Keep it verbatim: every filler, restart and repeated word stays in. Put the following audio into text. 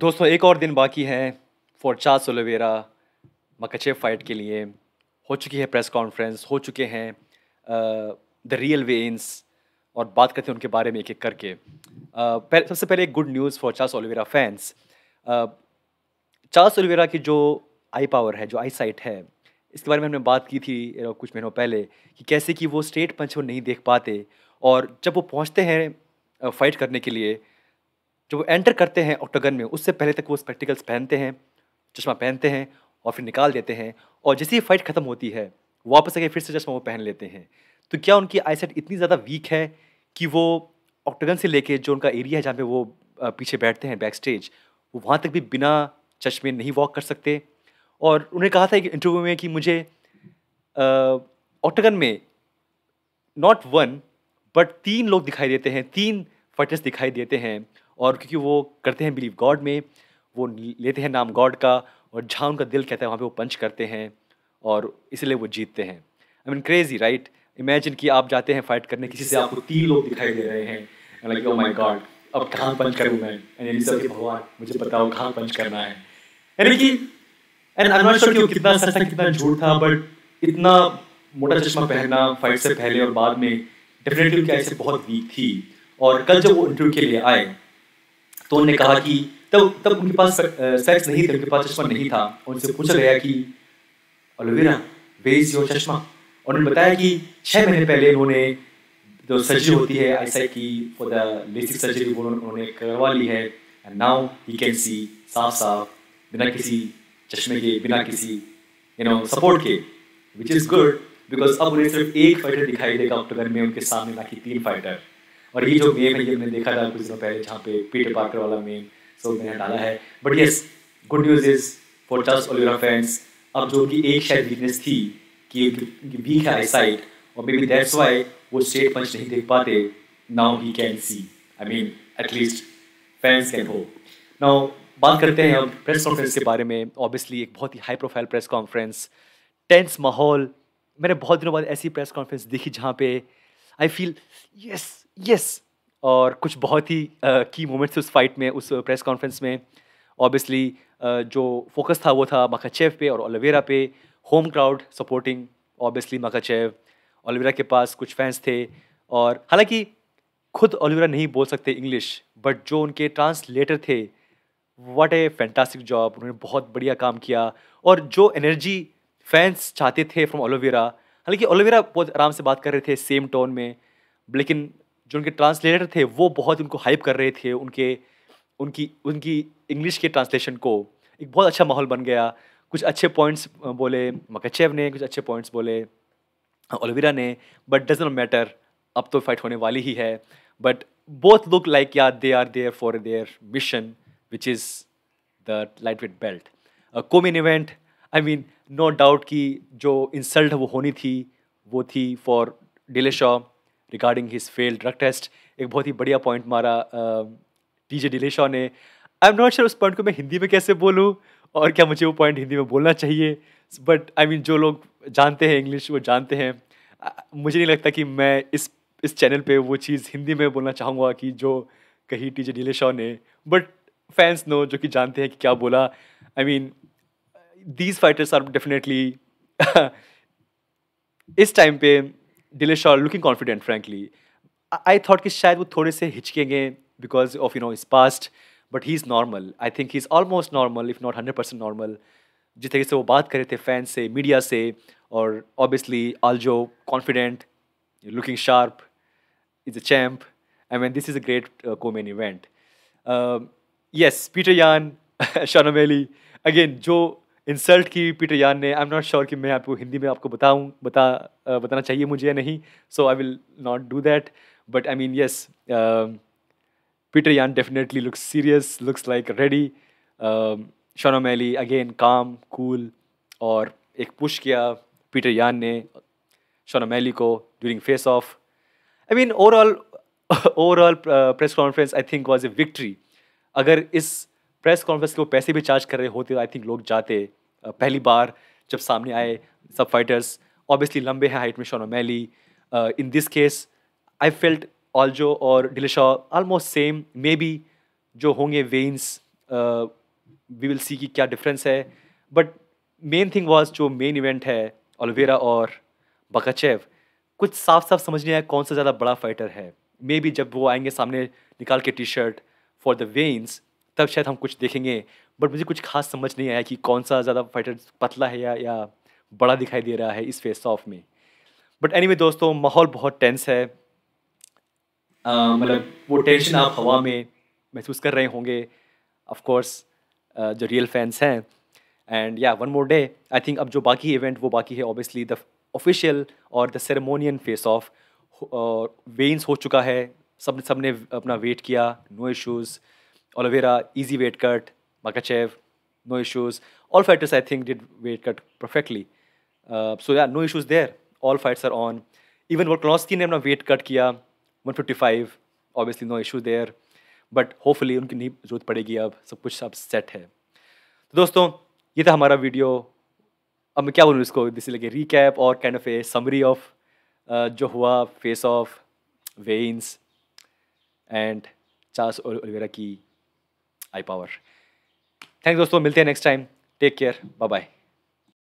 दोस्तों एक और दिन बाकी है for Charles Oliveira Makhachev fight के लिए। हो चुकी है प्रेस कॉन्फ्रेंस, हो चुके हैं द रियल वेन्स, और बात करते हैं उनके बारे में एक एक करके। uh, पह, सबसे पहले एक good news for Charles Oliveira fans. uh, Charles Oliveira की जो आई पावर है, जो आई साइट है, इसके बारे में हमने बात की थी कुछ महीनों पहले कि कैसे कि वो स्ट्रेट पंच वो नहीं देख पाते, और जब वो पहुँचते हैं फाइट करने के लिए, जब वो एंटर करते हैं ऑक्टागन में, उससे पहले तक वो स्पेक्टिकल्स पहनते हैं, चश्मा पहनते हैं और फिर निकाल देते हैं, और जैसे ही फाइट ख़त्म होती है वापस आके फिर से चश्मा वो पहन लेते हैं। तो क्या उनकी आईसाइट इतनी ज़्यादा वीक है कि वो ऑक्टागन से लेके जो उनका एरिया है जहाँ पे वो पीछे बैठते हैं बैक स्टेज, वो वहाँ तक भी बिना चश्मे नहीं वॉक कर सकते? और उन्हें कहा था एक इंटरव्यू में कि मुझे ऑक्टागन में नॉट वन बट तीन लोग दिखाई देते हैं, तीन फाइटर्स दिखाई देते हैं, और क्योंकि वो करते हैं बिलीव गॉड में, वो लेते हैं नाम गॉड का, और जहाँ उनका दिल कहता है वहाँ पे वो पंच करते हैं और इसलिए वो जीतते हैं। I mean crazy right. Imagine कि आप जाते हैं फाइट करने, किसी से आपको तीन लोग दिखाई दे रहे हैं, लाइक ओह माय गॉड अब कहाँ पंच करूँ मैं, एंड सब भगवान मुझे बताओ कहाँ पंच करना है। यानी कि and I am not sure कि वो कितना सच था कितना झूठ था, बट इतना मोटा चश्मा पहनना फाइट से पहले और बाद में डेफिनेटली उनकी आईसाइट बहुत वीक थी। और कल जब वो इंटरव्यू के लिए आए तो उन्होंने कहा कि तब तब उनके पास सेक्स नहीं थे, उनके पास चश्मा नहीं था। उनसे पूछा गया कि ओलिवेरा वेयर इज योर चश्मा, और उन्होंने बताया कि छः महीने पहले उन्होंने जो सर्जरी होती है आईसाइट की फॉर द लेसिक सर्जरी, वो उन्होंने करवा ली है, and now he can see साफ साफ बिना किसी चश्मे के, बिना किसी यू नो सपोर्ट के, विच इज़ गुड बिकॉज अब उन्हें सिर्फ एक फाइटर दिखाई देगा ऑक्टागन में उनके सामने, ना कि तीन फाइटर। और ये जो मेम है ये हमने देखा था कुछ दिनों पहले जहाँ पे पीटर पार्कर वाला मेम सो मैंने डाला है। But yes good news is for Charles Oliveira fans, अब जो कि एक शायद वीकनेस थी कि वीक है आईसाइट, और मे बी दैट्स वाई वो स्ट्रेट पंच नहीं देख पाते, now he can see. I mean at least fans can hope. Now बात करते हैं अब प्रेस कॉन्फ्रेंस के बारे में। ऑब्वियसली एक बहुत ही high profile press conference, tense माहौल। मैंने बहुत दिनों बाद ऐसी प्रेस कॉन्फ्रेंस देखी जहाँ पे आई फील यस यस, और कुछ बहुत ही की मोमेंट्स उस फाइट में, उस प्रेस कॉन्फ्रेंस में। ऑब्वियसली जो फोकस था वो था मकाचेव पे और ओलिवेरा पे, home crowd supporting obviously Makhachev, Oliveira के पास कुछ फैंस थे, और हालांकि खुद ओलिवेरा नहीं बोल सकते इंग्लिश, बट जो उनके ट्रांसलेटर थे व्हाट ए फैंटास्टिक जॉब, उन्होंने बहुत बढ़िया काम किया। और जो एनर्जी फैंस चाहते थे फ्रॉम ओलिवेरा, हालांकि ओलिवेरा बहुत आराम से बात कर रहे थे सेम टोन में, लेकिन जो उनके ट्रांसलेटर थे वो बहुत उनको हाइप कर रहे थे, उनके उनकी उनकी इंग्लिश के ट्रांसलेशन को। एक बहुत अच्छा माहौल बन गया। कुछ अच्छे पॉइंट्स बोले मकाचेव ने, कुछ अच्छे पॉइंट्स बोले ओलिवेरा ने, बट डजंट मैटर, अब तो फाइट होने वाली ही है। But both look like yeah they are there for their mission which is the lightweight belt. Co main event, I mean no doubt कि जो इंसल्ट वो होनी थी वो थी for Dillashaw regarding his failed drug test. एक बहुत ही बढ़िया पॉइंट मारा टीजे डिलेशॉ ने। आई एम नॉट श्योर उस पॉइंट को मैं हिंदी में कैसे बोलूँ, और क्या मुझे वो पॉइंट हिंदी में बोलना चाहिए, बट आई मीन जो लोग जानते हैं इंग्लिश वो जानते हैं। मुझे नहीं लगता कि मैं इस इस चैनल पे वो चीज़ हिंदी में बोलना चाहूँगा कि जो कही टीजे डिलेशॉ ने, बट फैंस नो जो कि जानते हैं कि क्या बोला। I mean these fighters are definitely इस टाइम पे Dillashaw looking confident frankly. I thought कि शायद वो थोड़े से हिचकेंगे because of you know his past, but he is normal. I think he is almost normal if not hundred percent normal. जिस तरीके से वो बात कर रहे थे फैन से, मीडिया से, और obviously also confident looking sharp is a champ. I mean this is a great co main event. Yes Peter Yan Sean O'Malley, again जो इंसल्ट की पीटर यान ने, आई एम नॉट श्योर कि मैं आपको हिंदी में आपको बताऊं बता uh, बताना चाहिए मुझे या नहीं, so I will not do that. But I mean yes Peter Yan definitely looks serious, looks like ready. Sean O'Malley again calm cool, और एक पुश किया पीटर यान ने शॉन ओमेली को during face off. I mean overall overall press conference I think was a victory. अगर इस press conference के वो पैसे भी चार्ज कर रहे होते आई थिंक लोग जाते। uh, पहली बार जब सामने आए सब फाइटर्स, ऑब्वियसली लंबे हैं हाइट में Sean O'Malley. In this case I felt also और Dillashaw almost same, maybe जो होंगे वेन्स वी विल सी कि क्या डिफरेंस है. बट मेन थिंग वाज जो मेन इवेंट है ओलिवेरा और मखाचेव, कुछ साफ साफ समझ नहीं आया कौन सा ज़्यादा बड़ा फाइटर है. मे बी जब वो आएंगे सामने निकाल के T shirt for the weigh ins तब शायद हम कुछ देखेंगे. बट मुझे कुछ खास समझ नहीं आया कि कौन सा ज़्यादा फाइटर पतला है या या बड़ा दिखाई दे रहा है इस फेस ऑफ में. बट एनीवे दोस्तों, माहौल बहुत टेंस है. uh, मतलब वो टेंशन आप हवा में महसूस कर रहे होंगे ऑफकोर्स uh, जो रियल फैंस हैं. And yeah one more day I think अब जो बाकी इवेंट वो बाकी है ऑब्वियसली द ऑफिशियल और the ceremonial face off. Weigh ins हो चुका है, सब सब ने अपना वेट किया, no issues. Oliveira easy weight cut, Makhachev no issues. All fighters I think did weight cut perfectly, so yeah no issues there. All fights are on. Even Volkanovski ने अपना वेट कट किया one fifty five, obviously no issues there. But hopefully उनकी नहीं जरूरत पड़ेगी, अब सब कुछ अब सेट है. तो दोस्तों ये था हमारा वीडियो. अब मैं क्या बोलूँ इसको, इसी लगे रिकैप और kind of a summary of जो हुआ face off weigh ins and Charles Oliveira की आई पावर. थैंक्स दोस्तों, मिलते हैं next time. Take care, bye bye.